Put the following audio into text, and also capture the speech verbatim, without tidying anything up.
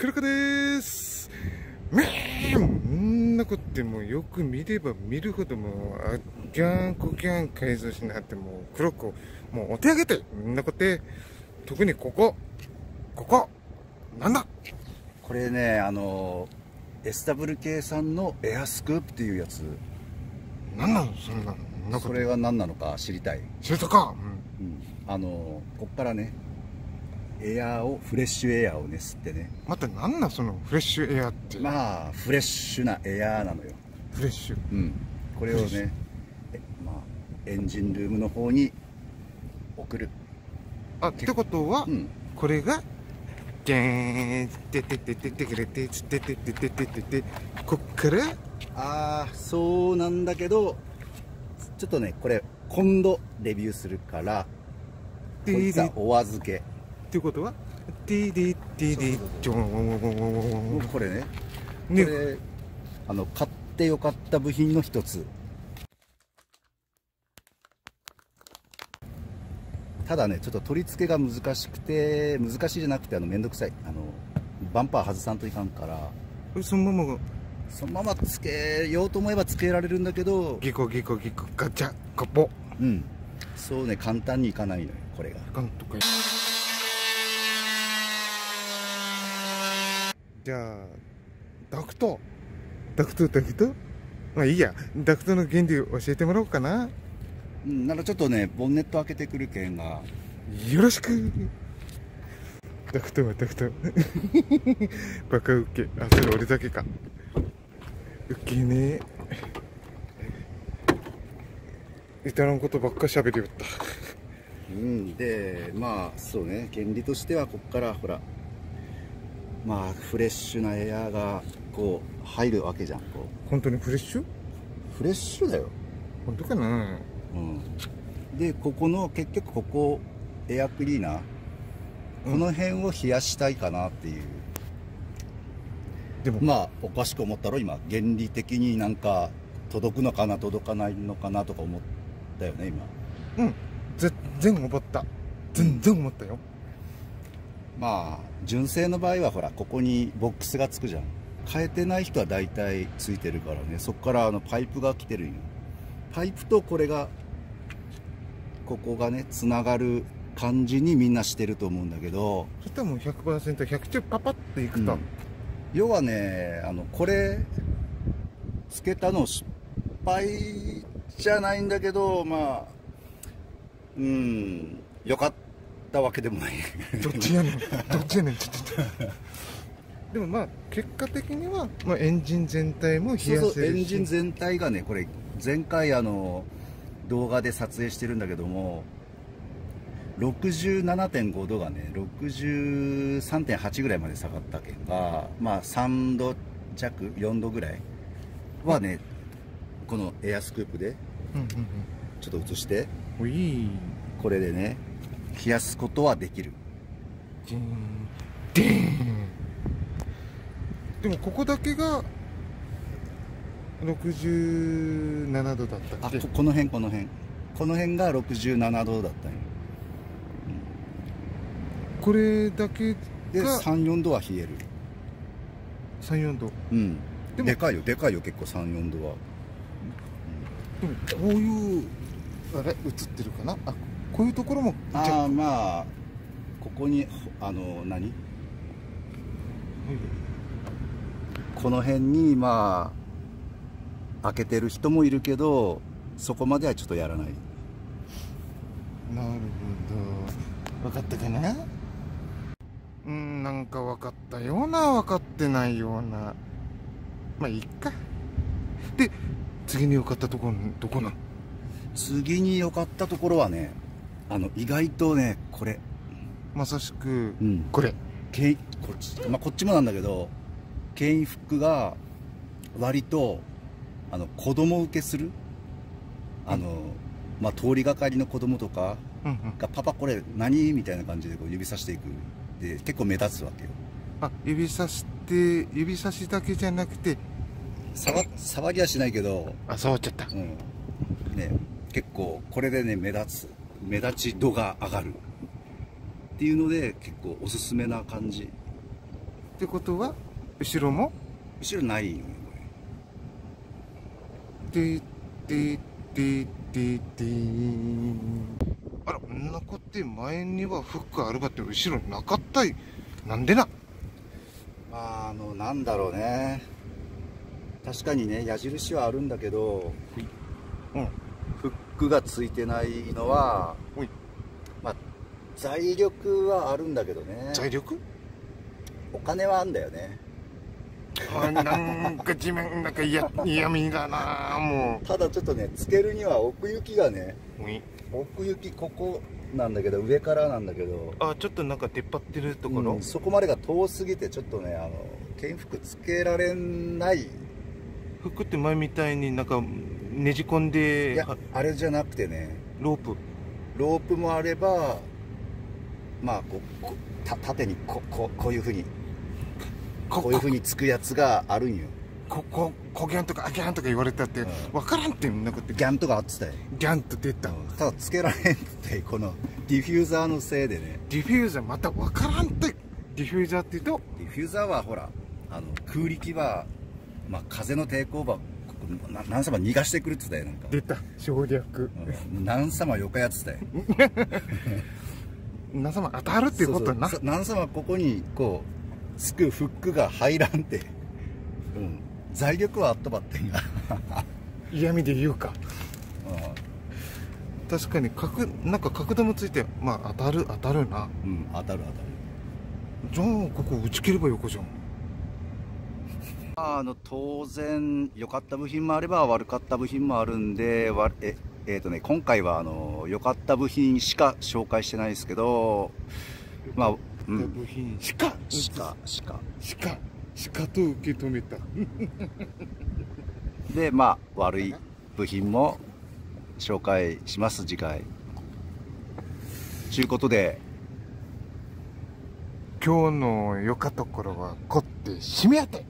黒子でーす。んな子ってもうよく見れば見るほどもうあっギャンコギャン改造しなって、もう黒子もうお手上げて、んな子って特にここここなんだこれね、あの エスダブリューケー さんのエアスクープっていうやつなんなのそれなの。それは何なのか知りたい。知りたか、うんうん、あのこっからねエアーをフレッシュエアーをね吸ってね。待って、何なんそのフレッシュエアーって。まあフレッシュなエアーなのよ。フレッシュ、うん、これをねえ、まあ、エンジンルームの方に送る。あってことは、うん、これがゲーンテテテテテテテテテテテテテテテこっから。ああそうなんだけど、ちょっとね、これ今度レビューするからこいつはお預けっていうことはディディディディジョン。これね、これあの買ってよかった部品の一つ。ただね、ちょっと取り付けが難しくて、難しいじゃなくてあの面倒くさい、あのバンパー外さんといかんから、そのままがそのままつけようと思えばつけられるんだけど、ギコギコギコガチャガポ、うん、そうね、簡単にいかないのよこれが。じゃあダクトダクトダクト、まあいいや、ダクトの原理教えてもらおうかな。うん、ならちょっとねボンネット開けてくるけんがよろしく。ダクトはダクトバカウケ。あ、それ俺だけか。ウケねえ、至らんことばっか喋りよった。うんで、まあそうね、原理としてはこっからほら、まあフレッシュなエアがこう入るわけじゃん。こう本当にフレッシュフレッシュだよ。本当かな。うんで、ここの結局ここエアクリーナー、うん、この辺を冷やしたいかなっていう。でもまあおかしく思ったろ今。原理的になんか届くのかな届かないのかなとか思ったよね今。うん、全然思った、全然思ったよ。まあ純正の場合はほらここにボックスがつくじゃん。変えてない人は大体ついてるからね。そこからあのパイプが来てるよ。パイプとこれがここがねつながる感じにみんなしてると思うんだけど、そしたらもう ひゃくパーセントひゃく パパっていくと、うん、要はね、あのこれつけたの失敗じゃないんだけど、まあうん、よかったわけでもないどっちやねんどっちやねんちょっとでもまあ結果的には、まあ、エンジン全体も冷やせるし。そうそう、エンジン全体がね、これ前回あの動画で撮影してるんだけども ろくじゅうななてんごどがね ろくじゅうさんてんはち ぐらいまで下がったけんが、まあさんど弱よんどぐらいはね、このエアスクープでちょっと移してこれでね冷やすことはできる。でもここだけがろくじゅうななどだったっけ。あ、この辺この辺この辺がろくじゅうななどだったんよ。これだけでさんじゅうよんどは冷える。さんじゅうよんど、うん、でもでかいよでかいよ結構さんじゅうよんどは。でもこういうあれ映ってるかな、あこういうところも。ああ、まあここにあの何、はい、この辺にまあ開けてる人もいるけど、そこまではちょっとやらない。なるほど、分かったかな。うん、なんか分かったような分かってないような、まあいっか。で次に良かったところどこなん。次に良かったところはね、あの意外とねこれまさしく、うん、これけいこっち、まあ、こっちもなんだけど、ケインフックが割とあの子供受けする、あの、まあ、通りがかりの子供とかが「パパこれ何?」みたいな感じでこう指さしていく。で結構目立つわけよ。あ、指さして指さしだけじゃなくて触触りはしないけど。あ、触っちゃった、うんね、結構これでね目立つ目立ち度が上がるっていうので結構おすすめな感じ。ってことは後ろも後ろないよね、これ。ででででであら、残って前にはフックあるがって後ろなかったい。なんでな。まああのなんだろうね、確かにね矢印はあるんだけど、うん、フックがついてないのは、うん、まあ、財力はあるんだけどね。財力？お金はあんだよね。あ、なんか地面なんか嫌味だなあ。もうただちょっとね、つけるには奥行きがね、うん、奥行きここなんだけど、上からなんだけど、あ、ちょっとなんか出っ張ってるところ、うん、そこまでが遠すぎてちょっとね、あの剣服つけられない。服って前みたいになんかねじ込んで、いやあれじゃなくてね、ロープロープもあれば、まあここた縦にこここういうふうにこういうふうにつくやつがあるんよ。こここギャンとかあギャンとか言われたって、うん、わからんってんなこと。ギャンとかあってたよ。ギャンと出た、うん、ただつけられんってこのディフューザーのせいでね。ディフューザーまたわからんって。ディフューザーって言うと、ディフューザーはほらあの空力は、まあ、風の抵抗ば何様逃がしてくるっつだよ。なんか出た省略、うん、何様よかやつだよ。何様当たるっていうことな。そうそう、何様ここにこうつくフックが入らんて、うん、財力はあったばってんが嫌味で言うか、うん、確かに角なんか角度もついて、まあ当たる当たるな、うん、当たる当たる。じゃあここ打ち切ればよこじゃん。あの当然良かった部品もあれば悪かった部品もあるんで、わええーとね、今回はあの良かった部品しか紹介してないですけど、まあ、うん、部品しかしかしかしかしかと受け止めたで、まあ悪い部品も紹介します次回ということで、今日の良かところはこって締め当て。